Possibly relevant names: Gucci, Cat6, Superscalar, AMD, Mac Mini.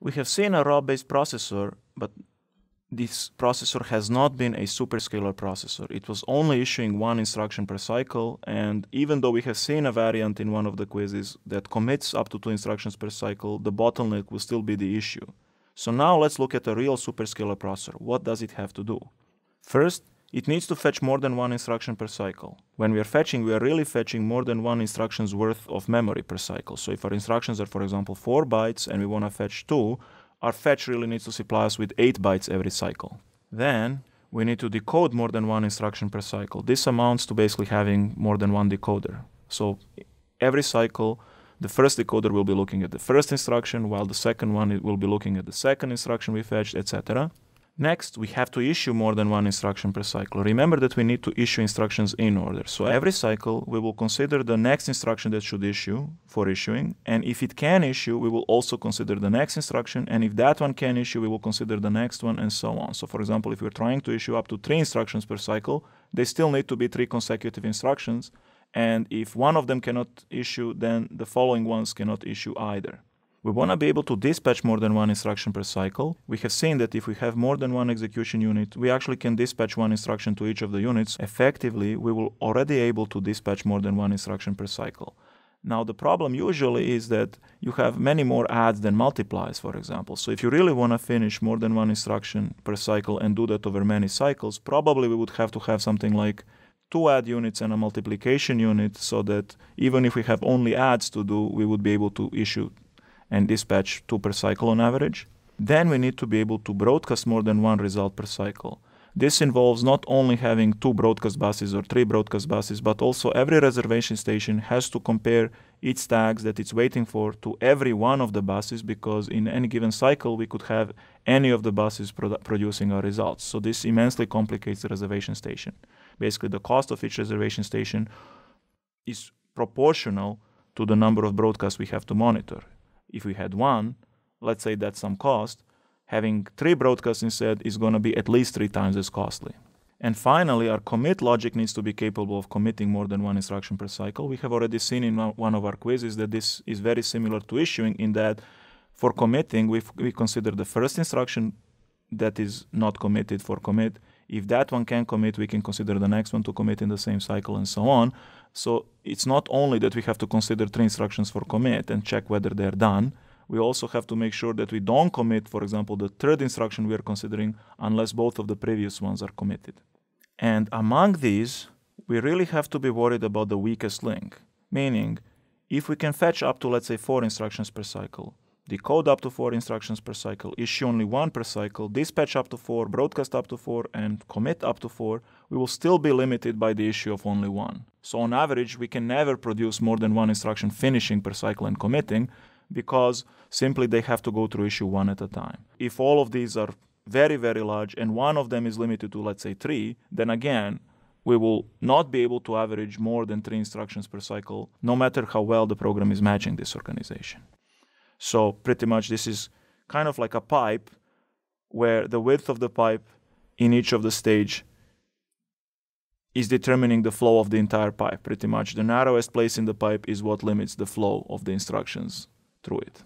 We have seen a raw-based processor, but this processor has not been a superscalar processor. It was only issuing one instruction per cycle, and even though we have seen a variant in one of the quizzes that commits up to 2 instructions per cycle, the bottleneck will still be the issue. So now let's look at a real superscalar processor. What does it have to do? First, it needs to fetch more than 1 instruction per cycle. When we are fetching, we are really fetching more than 1 instruction's worth of memory per cycle. So if our instructions are, for example, 4 bytes and we want to fetch 2, our fetch really needs to supply us with 8 bytes every cycle. Then we need to decode more than 1 instruction per cycle. This amounts to basically having more than 1 decoder. So every cycle, the first decoder will be looking at the first instruction, while the second one will be looking at the second instruction we fetched, etc. Next, we have to issue more than 1 instruction per cycle. Remember that we need to issue instructions in order. So every cycle, we will consider the next instruction that should issue for issuing. And if it can issue, we will also consider the next instruction. And if that one can issue, we will consider the next one, and so on. So for example, if we're trying to issue up to 3 instructions per cycle, they still need to be 3 consecutive instructions. And if one of them cannot issue, then the following ones cannot issue either. We want to be able to dispatch more than 1 instruction per cycle. We have seen that if we have more than 1 execution unit, we actually can dispatch 1 instruction to each of the units. Effectively, we will already be able to dispatch more than 1 instruction per cycle. Now, the problem usually is that you have many more adds than multiplies, for example. So if you really want to finish more than 1 instruction per cycle and do that over many cycles, probably we would have to have something like 2 add units and a multiplication unit, so that even if we have only adds to do, we would be able to issue and dispatch 2 per cycle on average. Then we need to be able to broadcast more than 1 result per cycle. This involves not only having 2 broadcast buses or 3 broadcast buses, but also every reservation station has to compare its tags that it's waiting for to every one of the buses, because in any given cycle we could have any of the buses producing our results. So this immensely complicates the reservation station. Basically, the cost of each reservation station is proportional to the number of broadcasts we have to monitor. If we had 1, let's say that's some cost, having 3 broadcasts instead is going to be at least 3 times as costly. And finally, our commit logic needs to be capable of committing more than 1 instruction per cycle. We have already seen in one of our quizzes that this is very similar to issuing, in that for committing, we consider the first instruction that is not committed for commit. If that one can commit, we can consider the next one to commit in the same cycle, and so on. So it's not only that we have to consider 3 instructions for commit and check whether they're done. We also have to make sure that we don't commit, for example, the 3rd instruction we are considering unless both of the previous ones are committed. And among these, we really have to be worried about the weakest link, meaning if we can fetch up to, let's say, 4 instructions per cycle, decode up to 4 instructions per cycle, issue only 1 per cycle, dispatch up to 4, broadcast up to 4, and commit up to 4, we will still be limited by the issue of only 1. So on average, we can never produce more than 1 instruction finishing per cycle and committing, because simply they have to go through issue 1 at a time. If all of these are very, very large and one of them is limited to, let's say, 3, then again, we will not be able to average more than 3 instructions per cycle, no matter how well the program is matching this organization. So pretty much this is kind of like a pipe, where the width of the pipe in each of the stage is determining the flow of the entire pipe. Pretty much the narrowest place in the pipe is what limits the flow of the instructions through it.